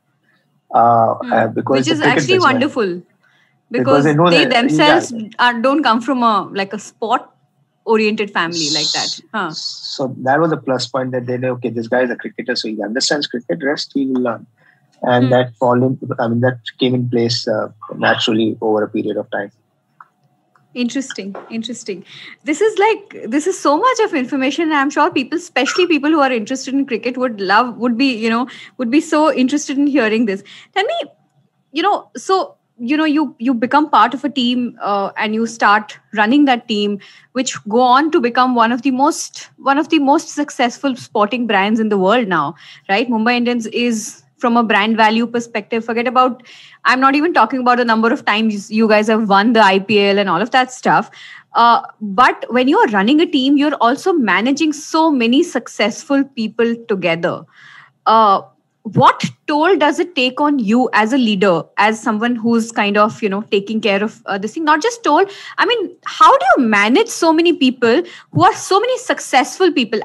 because which is actually wonderful, because they know they themselves don't come from a sport oriented family like that. So that was a plus point, that they know, okay, this guy is a cricketer, so he understands cricket, rest he will learn, and that came in place naturally over a period of time. Interesting. This is so much of information, and I'm sure people, especially people who are interested in cricket, would be so interested in hearing this. Tell me, you become part of a team, and you start running that team, which go on to become one of the most successful sporting brands in the world now, right? Mumbai Indians is, from a brand value perspective, forget about, I'm not even talking about the number of times you guys have won the IPL and all of that stuff, but when you're running a team, you're also managing so many successful people together. What toll does it take on you as a leader, as someone who's kind of, taking care of this thing? Not just toll. I mean, how do you manage so many people who are so many successful people?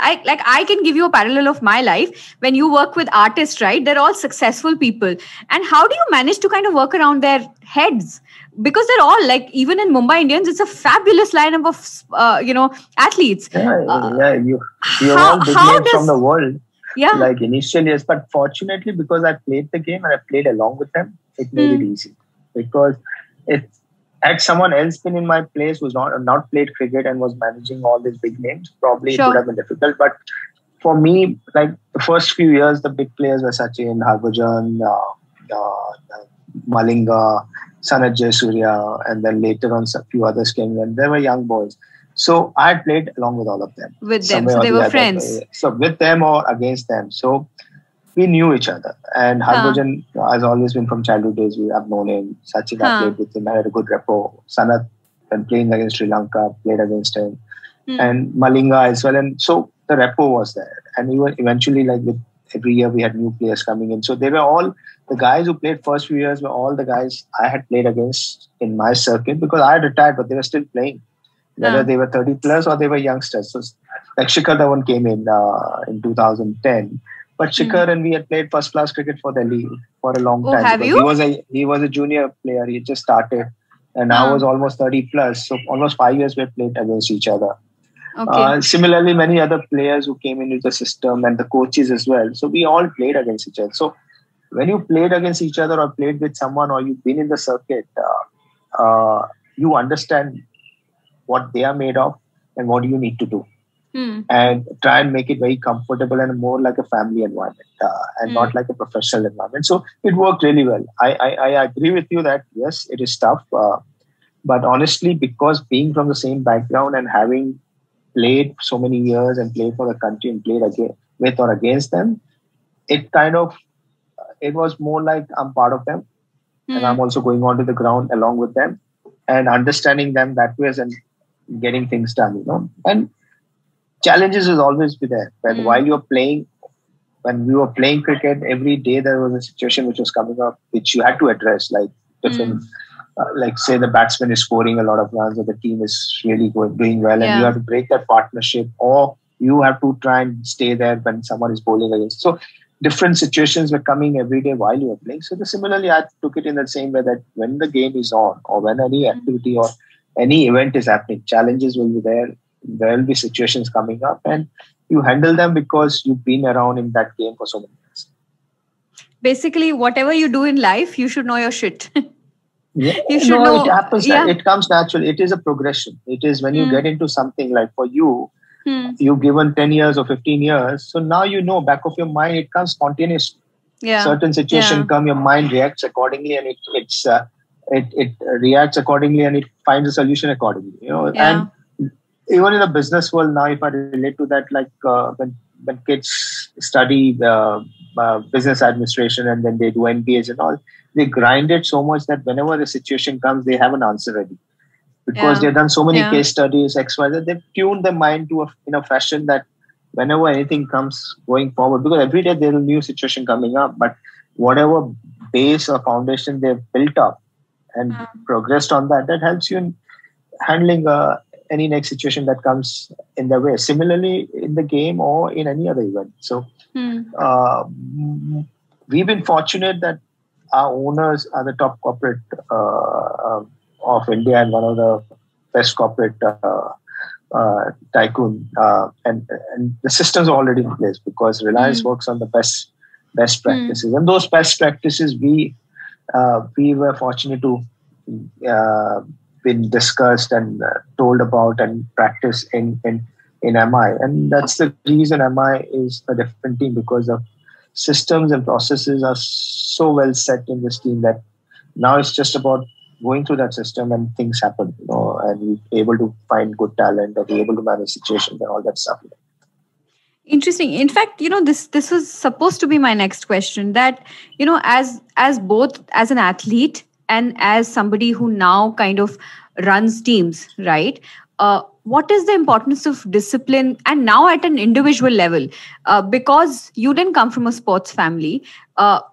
I can give you a parallel of my life. When you work with artists, right? They're all successful people. And how do you manage to kind of work around their heads? Because they're all even in Mumbai Indians, it's a fabulous lineup of, athletes. You're all big names from the world. Yeah. Initial years, but fortunately, because I played the game and I played along with them, it made it easy. Because it had someone else been in my place who's not played cricket and was managing all these big names, probably it would have been difficult. But for me, the first few years, the big players were Sachin, Harbhajan, Malinga, Sanath Jaisuria, and then later on, a few others came and they were young boys. So I played along with all of them. With them, so they were friends. So with them or against them. So we knew each other. And Harbhajan has always been from childhood days. We have known him. Sachin, I played with him. I had a good rapport. Sanath, when playing against Sri Lanka, played against him. And Malinga as well. And so the rapport was there. And even eventually, with every year, we had new players coming in. So they were all, the guys who played first few years were all the guys I had played against in my circuit, because I had retired, but they were still playing. Whether they were 30 plus or they were youngsters. So Shikhar Dhawan came in 2010. But Shikhar and we had played first class cricket for Delhi for a long time. Have you? He was a junior player. He just started. And I was almost 30 plus. So almost 5 years we had played against each other. Okay. Similarly, many other players who came into the system and the coaches as well. So we all played against each other. So when you played against each other or played with someone or you've been in the circuit, you understand what they are made of and what you need to do, and try and make it very comfortable and more like a family environment, and not like a professional environment. So it worked really well. I agree with you that yes, it is tough, but honestly, because being from the same background and having played so many years and played for the country and played with or against them, it kind of, it was more like I'm part of them, and I'm also going onto the ground along with them and understanding them that way and getting things done, And challenges will always be there. When while you're playing, when we were playing cricket, every day there was a situation which was coming up, which you had to address, different, say the batsman is scoring a lot of runs or the team is really doing well, and you have to break that partnership, or you have to try and stay there when someone is bowling against. So different situations were coming every day while you were playing. So similarly, I took it in the same way that when the game is on or when any activity or any event is happening, challenges will be there. There will be situations coming up and you handle them because you've been around in that game for so many years. basically whatever you do in life, you should know your shit. Yeah, you should know. It happens. Yeah. It comes naturally. It is a progression. It is when you get into something, like for you, you've given 10 years or 15 years. So now you know, back of your mind, it comes spontaneously. Yeah. Certain situation come, your mind reacts accordingly, and it reacts accordingly, and it finds a solution accordingly. You know, and even in the business world now, if I relate to that, like when kids study business administration and then they do MBAs and all, they grind it so much that whenever the situation comes, they have an answer ready. Because they've done so many case studies, X, Y, Z, they've tuned their mind to in a fashion that whenever anything comes going forward, because every day there's a new situation coming up, but whatever base or foundation they've built up and progressed on that, that helps you in handling any next situation that comes in the way. Similarly, in the game or in any other event. So we've been fortunate that our owners are the top corporate of India and one of the best corporate tycoon. And the systems are already in place because Reliance works on the best practices. And those best practices, we were fortunate to been discussed and told about and practiced in MI. And that's the reason MI is a different team, because the systems and processes are so well set in this team that now it's just about going through that system and things happen, you know, and we're able to find good talent and we're able to manage situations and all that stuff. Interesting. In fact, you know, this was supposed to be my next question, that, you know, as both as an athlete and as somebody who now kind of runs teams, right? What is the importance of discipline, and now at an individual level? Because you didn't come from a sports family,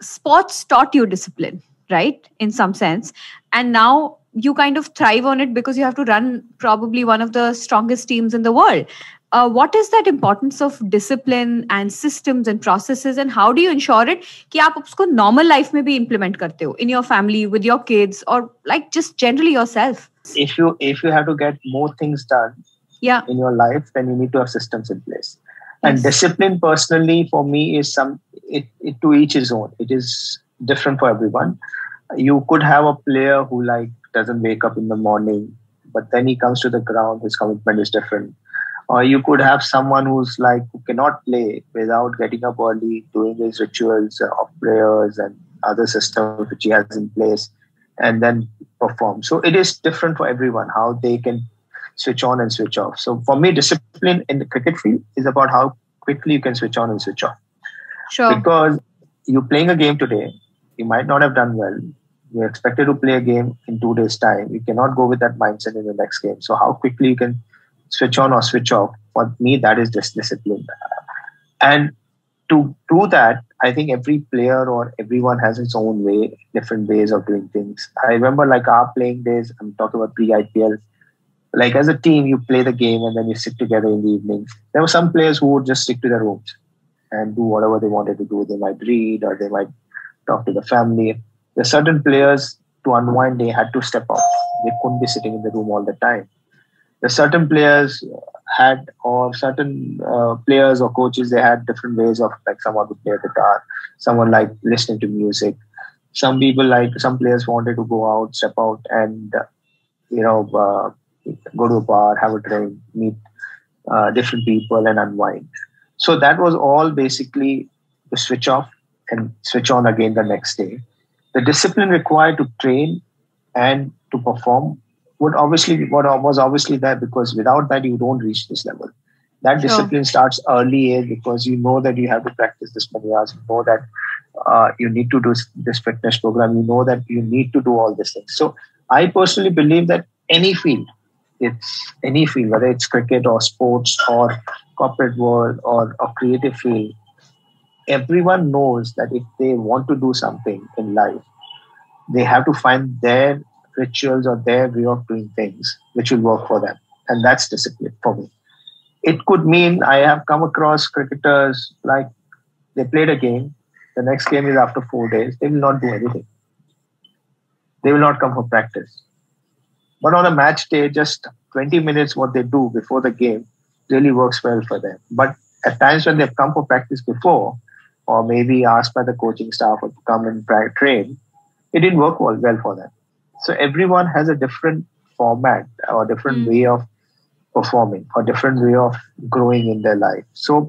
sports taught you discipline, right? In some sense. And now you kind of thrive on it because you have to run probably one of the strongest teams in the world. What is that importance of discipline and systems and processes, and how do you ensure it कि आप उसको normal life में भी implement करते हो in your family, with your kids, or like just generally yourself? If you have to get more things done in your life, then you need to have systems in place. And discipline, personally, for me, is it to each his own. It is different for everyone. You could have a player who like doesn't wake up in the morning, but then he comes to the ground, his commitment is different. Or you could have someone who's like, who cannot play without getting up early, doing his rituals of prayers and other systems which he has in place, and then perform. So it is different for everyone, how they can switch on and switch off. So for me, discipline in the cricket field is about how quickly you can switch on and switch off. Sure. Because you're playing a game today, you might not have done well. You're expected to play a game in 2 days' time. You cannot go with that mindset in the next game. So how quickly you can switch on or switch off, for me, that is just discipline. And to do that, I think every player or everyone has its own way, different ways of doing things. I remember like our playing days, I'm talking about pre-IPL, like as a team, you play the game and then you sit together in the evening. There were some players who would just stick to their rooms and do whatever they wanted to do. They might read or they might talk to the family. There are certain players, to unwind, they had to step out. They couldn't be sitting in the room all the time. The certain players had, or certain players or coaches, they had different ways of, like someone would play guitar, someone like listening to music. Some people some players wanted to go out, step out and, go to a bar, have a drink, meet different people and unwind. So that was all basically to switch off and switch on again the next day. The discipline required to train and to perform was obviously there, because without that, you don't reach this level. That discipline starts early age, because you know that you have to practice this many hours. You know that you need to do this fitness program. You know that you need to do all these things. So I personally believe that any field, whether it's cricket or sports or corporate world or a creative field, everyone knows that if they want to do something in life, they have to find their rituals or their way of doing things which will work for them. And that's discipline for me. It could mean, I have come across cricketers like they played a game, the next game is after 4 days, they will not do anything. They will not come for practice. But on a match day, just 20 minutes what they do before the game really works well for them. But at times when they've come for practice before, or maybe asked by the coaching staff to come and train, it didn't work well for them. So everyone has a different format or different way of performing or different way of growing in their life. So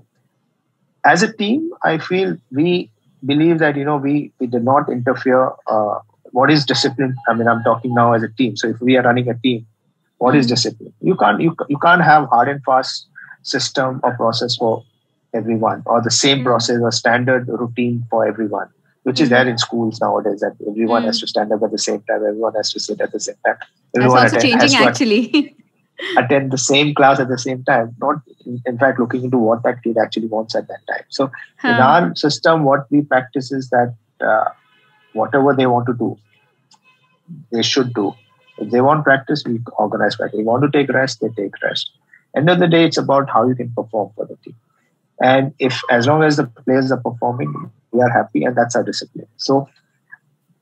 as a team, I feel we believe that, you know, we did not interfere. What is discipline? I mean, I'm talking now as a team. So if we are running a team, what is discipline? You can't have hard and fast system or process for everyone, or the same process or standard routine for everyone, which is there in schools nowadays, that everyone has to stand up at the same time, everyone has to sit at the same time. That's also changing actually. Attend the same class at the same time, not in fact looking into what that kid actually wants at that time. So in our system, what we practice is that whatever they want to do, they should do. If they want practice, we organize practice. If they want to take rest, they take rest. End of the day, it's about how you can perform for the team. And if, as long as the players are performing, we are happy, and that's our discipline. So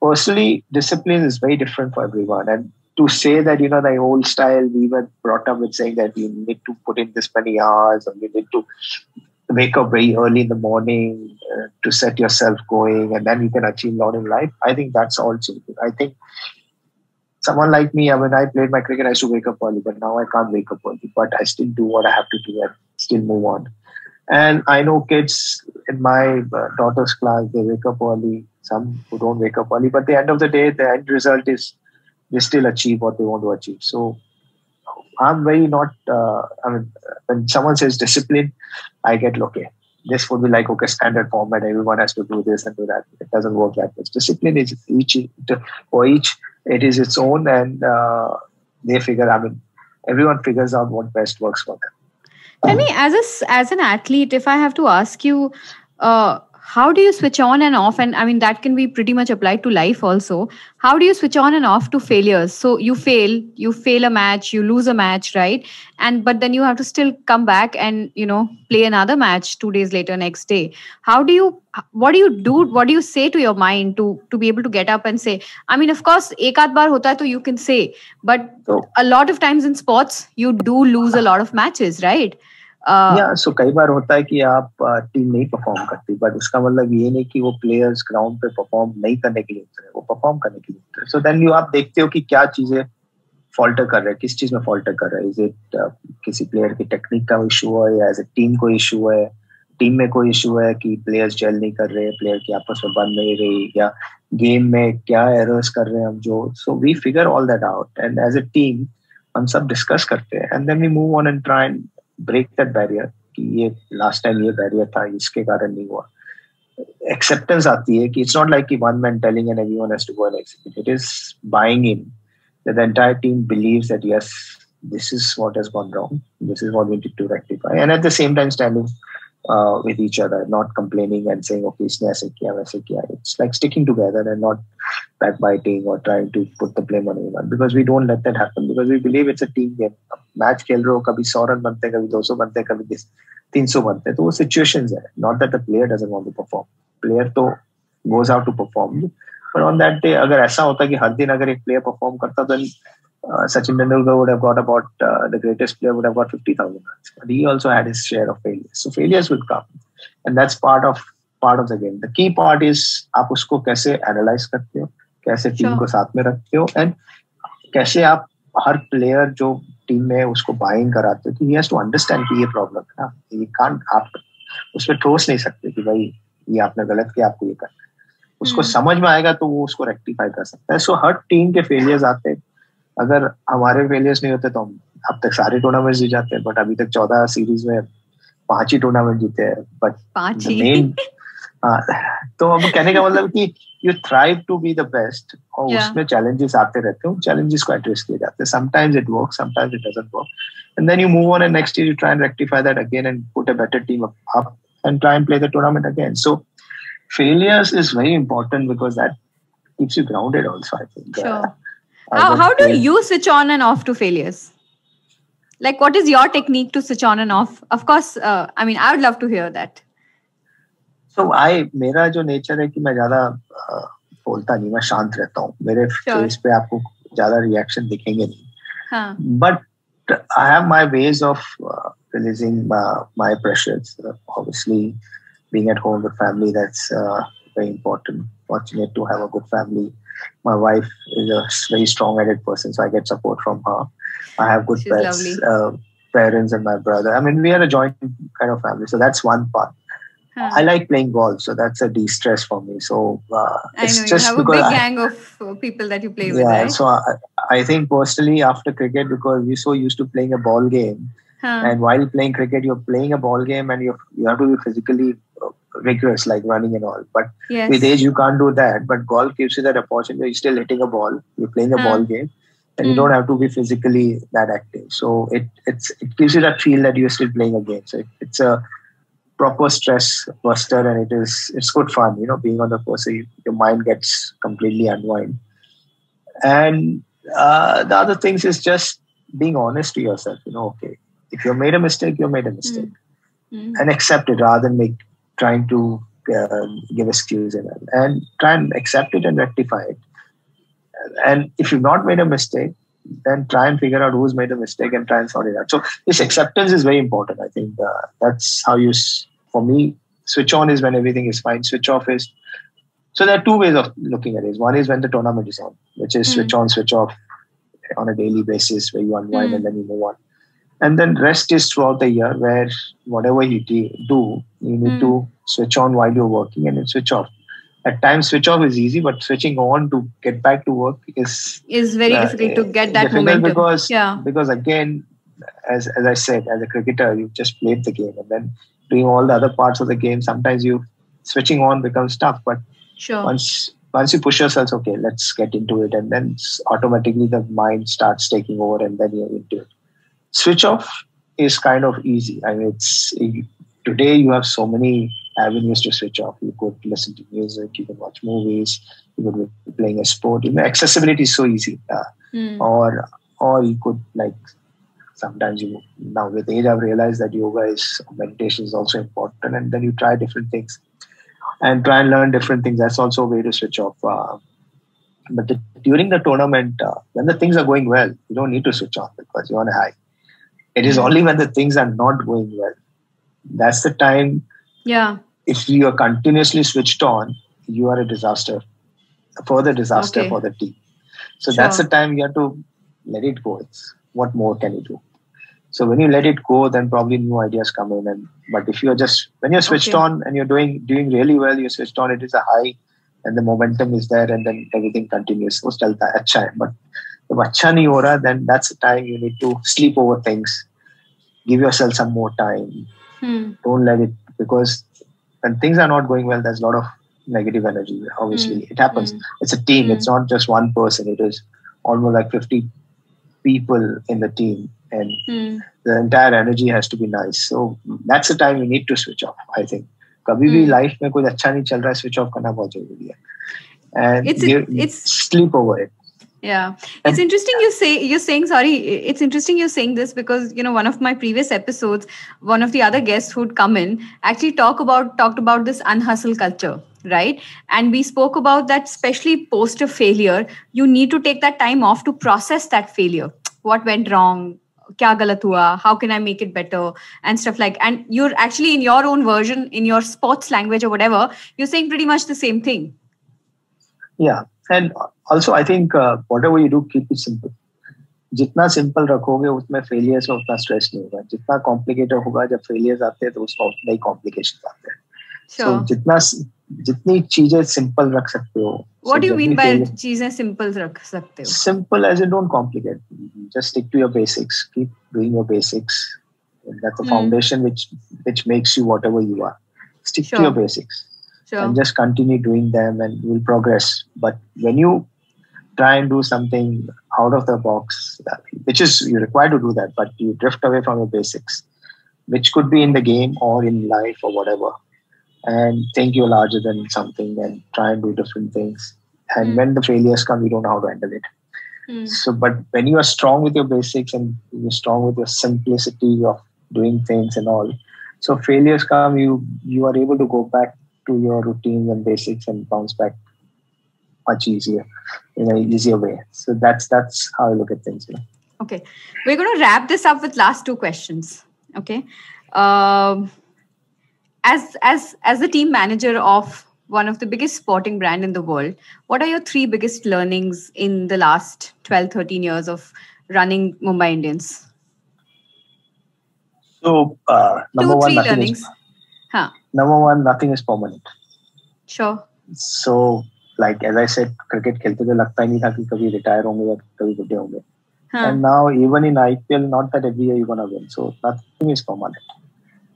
personally, discipline is very different for everyone. And to say that, you know, the old style, we were brought up with saying that you need to put in this many hours, or you need to wake up very early in the morning to set yourself going, and then you can achieve a lot in life. I think that's all changing. I think someone like me, when I played my cricket, I used to wake up early, but now I can't wake up early, but I still do what I have to do and still move on. And I know kids in my daughter's class, they wake up early, some who don't wake up early, but at the end of the day, the end result is they still achieve what they want to achieve. So I'm very not, when someone says discipline, I get, okay, this would be like, okay, standard format. Everyone has to do this and do that. It doesn't work like this. Discipline is each, it is its own, and everyone figures out what best works for them. Tell me, as an athlete, if I have to ask you, how do you switch on and off? And I mean, that can be pretty much applied to life also. How do you switch on and off to failures? So you fail a match, you lose a match, right? But then you have to still come back and, you know, play another match 2 days later, next day. What do you say to your mind to be able to get up and say, I mean, of course, ek aad baar hota hai to you can say, but a lot of times in sports, you do lose a lot of matches, right? So कई बार होता है कि आप team नहीं perform करती, but उसका मतलब ये नहीं कि वो प्लेयर्स ग्राउंड पे परफॉर्म नहीं करने के लिए उतरे, वो परफॉर्म करने के लिए उतरे. सो देन आप देखते हो कि क्या चीजें फॉल्टर कर रहे हैं, किस चीज में फॉल्टर कर रहे हैं. इज इट किसी प्लेयर की टेक्निक का इशू है, या एज ए टीम कोई इशू है, टीम में कोई इशू है कि प्लेयर्स जेल नहीं कर रहे, प्लेयर की आपस में बन नहीं रही, या गेम में क्या एरर्स कर रहे हैं हम जो. So we figure all that out, and as a team हम सब डिस्कस करते हैं, and then we move on and try and break that barrier कि ये लास्ट टाइम ये बैरियर था, इसके कारण नहीं हुआ. एक्सेप्टेंस आती है कि इट्स नॉट लाइक कि one man telling and everyone has to go and execute. It is buying in that the entire team believes that yes, this is what has gone wrong, this is what we need to rectify, and at the same time standing with each other, not complaining and saying, okay, इसने ऐसे किया वैसे किया. It's like sticking together and not backbiting or trying to put the blame on anyone, because we don't let that happen, because we believe it's a team game. Match खेल रहे हो, कभी 100 run बनते हैं, कभी 200 बनते हैं, कभी 300 बनते हैं, तो वो situations है. Not that the player doesn't want to perform. Player तो goes out to perform, but on that day अगर ऐसा होता कि हर दिन अगर एक player perform करता, then Sachin Tendulkar would have got about, the greatest player would have got 50,000 runs. But he also had his share of failures. So failures will come. And that's part of the game. The key part is आप उसको कैसे analyze करते हो, कैसे team को साथ में रखते हो, and कैसे आप हर player जो टीम में उसको buy-in कराते हो कि he has to understand कि ये problem है ना, ये can't, आप उसमें ठोस नहीं सकते कि भाई ये आपने गलत किया, आपको ये करना है. उसको समझ में आएगा तो वो उसको rectify कर सकता है. So हर टीम के failures आते हैं. अगर हमारे फेलियर्स नहीं होते तो हम अब तक सारे टूर्नामेंट्स जीत जाते हैं, बट अभी तक 14 सीरीज में 5 ही टूर्नामेंट जीते हैं, बट मेन तो अब कहने का मतलब कि you thrive to be the best, और उसमें चैलेंजेस आते रहते हैं, उन चैलेंजेस को एड्रेस किए जाते हैं. Sometimes it work, sometimes it doesn't work, and then you move on and next year you try and rectify that again and put a better team up and try and play the tournament again. So failures is very important because that keeps you grounded also, I think. How do you switch on and off to failures? Like, what is your technique to switch on and off? Of course, I would love to hear that. So, मेरा जो nature है कि मैं ज़्यादा बोलता नहीं, मैं शांत रहता हूँ. मेरे face पे आपको ज़्यादा reaction दिखेंगे नहीं. हाँ. But I have my ways of releasing my pressures. Obviously, being at home with family, that's very important. Fortunate to have a good family. My wife is a very strong-headed person, so I get support from her. I have good parents and my brother. I mean, we are a joint kind of family, so that's one part. Huh. I like playing golf, so that's a de-stress for me. So it's just you have a big gang of people that you play with. Yeah, right? So I think personally after cricket, because we're so used to playing a ball game, and while playing cricket, you're playing a ball game, and you have to be physically rigorous, like running and all. But with age, you can't do that. But golf gives you that opportunity. You're still hitting a ball. You're playing a ball game, and you don't have to be physically that active. So it gives you that feel that you're still playing a game. So it's a proper stress buster, and it's good fun, you know, being on the course. So your mind gets completely unwind. And the other things is just being honest to yourself. You know, okay, if you made a mistake, you made a mistake, and accept it rather than trying to give excuse in it, and try and accept it and rectify it. And if you've not made a mistake, then try and figure out who's made a mistake and try and sort it out. So this acceptance is very important. I think that's how you, for me, switch on is when everything is fine. Switch off is, so there are two ways of looking at it. One is when the tournament is on, which is switch on, switch off on a daily basis where you unwind and then you move on. And then rest is throughout the year where whatever you do, you need to switch on while you're working and then switch off. At times, switch off is easy, but switching on to get back to work is very difficult to get that momentum. Because again, as I said, as a cricketer, you've just played the game and then doing all the other parts of the game. Sometimes switching on becomes tough, but once you push yourself, okay, let's get into it, and then automatically the mind starts taking over, and then you're into it. Switch off is kind of easy. I mean, today you have so many avenues to switch off. You could listen to music, you could watch movies, you could be playing a sport. You know, accessibility is so easy. Or you could, like, sometimes now with age I've realized that yoga meditation is also important, and then you try different things and try and learn different things. That's also a way to switch off. But during the tournament, when the things are going well, you don't need to switch off because you're on a high. It is only when the things are not going well. That's the time. Yeah. If you are continuously switched on, you are a further disaster for the team. So that's the time you have to let it go. It's what more can you do? So when you let it go, then probably new ideas come in. But if you're when you're switched on and you're doing really well, you're switched on, it is a high and the momentum is there and then everything continues. So stalta acha hai. But if acha nahi ho raha, then that's the time you need to sleep over things. Give yourself some more time. Don't let it, because when things are not going well, there's a lot of negative energy. Obviously, it happens. It's a team. It's not just one person. It is almost like 50 people in the team, and the entire energy has to be nice. So that's the time you need to switch off, I think. Kabhi bhi life mein kuch acha nahi chal raha, switch off karna bahut zaruri hai. And it's sleep over it. Yeah. It's interesting you're saying this because, you know, one of my previous episodes, one of the other guests who'd come in actually talked about this unhustle culture, right? And we spoke about that, especially post a failure, you need to take that time off to process that failure. What went wrong? Kya galat hua? How can I make it better? And stuff like, and you're actually in your own version, in your sports language or whatever, you're saying pretty much the same thing. Yeah. And also, I think whatever you do, keep it simple. Jitna simple rakhoge, utme failures mein utna stress nahi hoga. Jitna complicated hoga, jab failures aate hain, to usme utne hi complications aate hain. So jitni cheeze simple rakh sakte ho. What do you mean by cheeze simple rakh sakte ho? Simple as in don't complicate. Just stick to your basics. Keep doing your basics. That's the foundation which makes you whatever you are. Stick to your basics. Sure. And just continue doing them and you'll progress. But when you try and do something out of the box, which is you're required to do that, but you drift away from your basics, which could be in the game or in life or whatever, and think you're larger than something and try and do different things. And when the failures come, you don't know how to handle it. So, but when you are strong with your basics and you're strong with your simplicity of doing things and all, so failures come, you are able to go back to your routines and basics and bounce back much easier in an easier way. So that's how I look at things. You know? Okay. We're going to wrap this up with last two questions. Okay. As the team manager of one of the biggest sporting brand in the world, what are your three biggest learnings in the last 12-13 years of running Mumbai Indians? So, number one, nothing is permanent. Sure. So, like as I said, cricket खेलते तो लगता ही नहीं था कि कभी retire होंगे या कभी बुढ़े होंगे. And now even in IPL, not that every year you're gonna win. So nothing is permanent.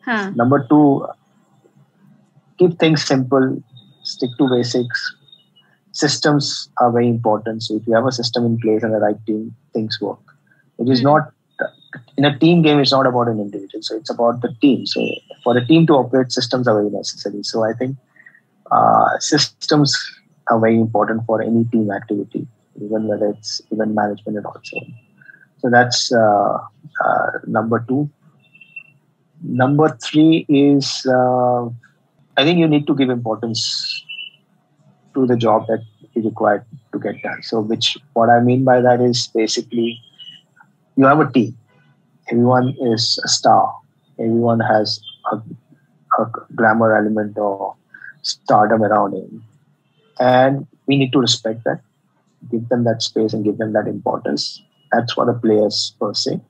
Huh. Number two, keep things simple, stick to basics. Systems are very important. So if you have a system in place and the right team, things work. It is not, in a team game, it's not about an individual. So it's about the team. So for a team to operate, systems are very necessary. So I think systems are very important for any team activity, even whether it's even management and also. So that's number two. Number three is, I think you need to give importance to the job that is required to get done. So which, what I mean by that is basically, you have a team. Everyone is a star. Everyone has a glamour element or stardom around him. And we need to respect that, give them that space and give them that importance. That's for the players per se.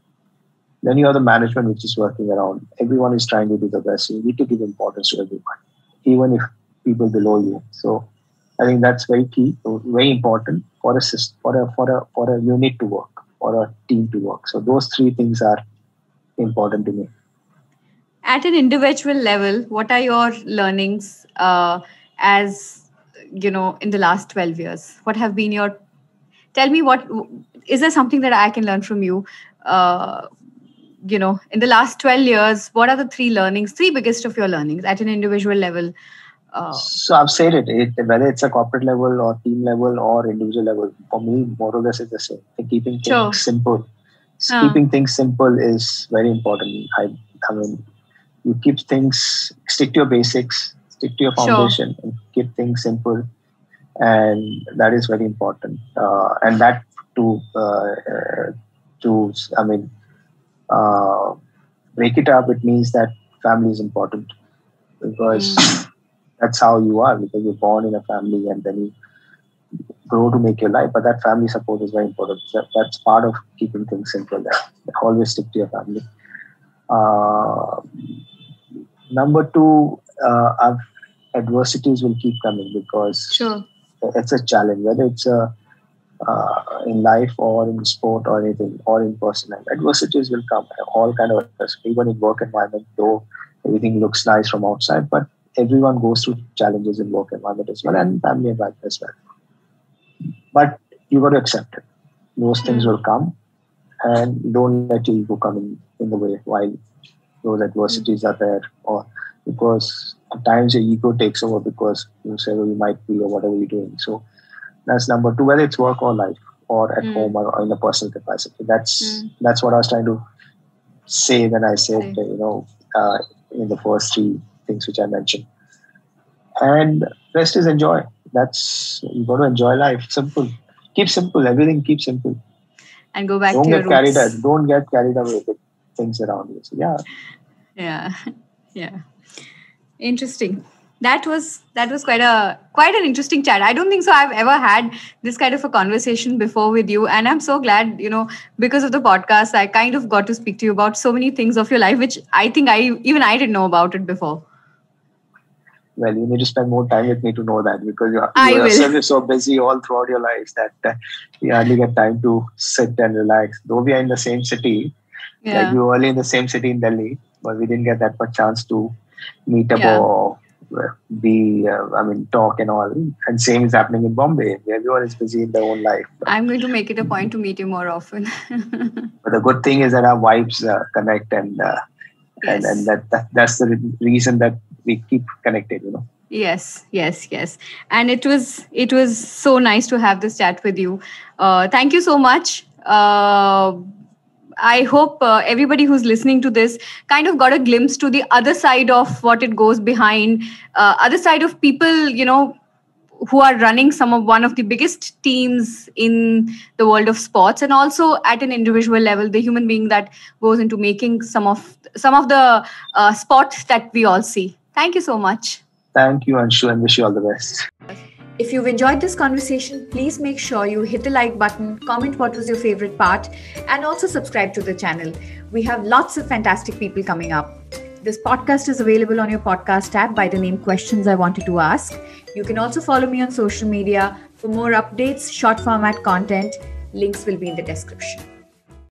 Then you have the management which is working around. Everyone is trying to do the best. So you need to give importance to everyone, even if people below you. So I think that's very key, very important for a system, for a unit to work, for a team to work. So those three things are important to me. At an individual level, what are your learnings as you know in the last 12 years? What have been your? Tell me, what is there something that I can learn from you? You know, in the last 12 years, what are the three biggest of your learnings at an individual level? So I've said it, whether it's a corporate level or team level or individual level, for me, more or less it's the same. Keeping things simple. Keeping things simple is very important. I mean, you keep things, stick to your basics, stick to your foundation, and keep things simple. And that is very important. And that to break it up, it means that family is important because that's how you are, because you're born in a family and then you grow to make your life. But that family support is very important. That's part of keeping things simple. That always stick to your family. Number two, adversities will keep coming because it's a challenge, whether it's in life or in sport or anything or in personal. Adversities will come, all kind of adversity, even in work environment, though everything looks nice from outside, but everyone goes through challenges in work environment as well and family environment as well. But you got to accept it. Those things will come and don't let your ego come in the way while those adversities are there, or because at times your ego takes over because you say, well, you might be or whatever you're doing. So that's number two, whether it's work or life or at home or in a personal capacity. That's what I was trying to say when I said, in the first three things which I mentioned. And rest is enjoy. You've got to enjoy life. Simple. Keep simple. Everything keep simple. And go back to your roots. Don't get carried away with things around you. So, Yeah. Interesting. That was quite an interesting chat. I don't think so I've ever had this kind of a conversation before with you, and I'm so glad, because of the podcast, I kind of got to speak to you about so many things of your life, which I think I didn't know about it before. Well, you need to spend more time with me to know that, because you yourself is so busy all throughout your life that you hardly get time to sit and relax. Though we are in the same city, like we were only in the same city in Delhi, but we didn't get that much chance to meet up or talk and all. And same is happening in Bombay. Everyone is busy in their own life. I'm going to make it a point to meet you more often. But the good thing is that our wives connect, and that's the reason that we keep connected. Yes. And it was so nice to have this chat with you. Thank you so much. I hope everybody who's listening to this kind of got a glimpse to the other side of what it goes behind, other side of people, who are running one of the biggest teams in the world of sports, and also at an individual level, the human being that goes into making some of the sports that we all see. Thank you so much. Thank you, Anshu, and wish you all the best. If you've enjoyed this conversation, please make sure you hit the like button, comment what was your favorite part, and also subscribe to the channel. We have lots of fantastic people coming up. This podcast is available on your podcast app by the name Questions I Wanted to Ask. You can also follow me on social media for more updates, short format content. Links will be in the description.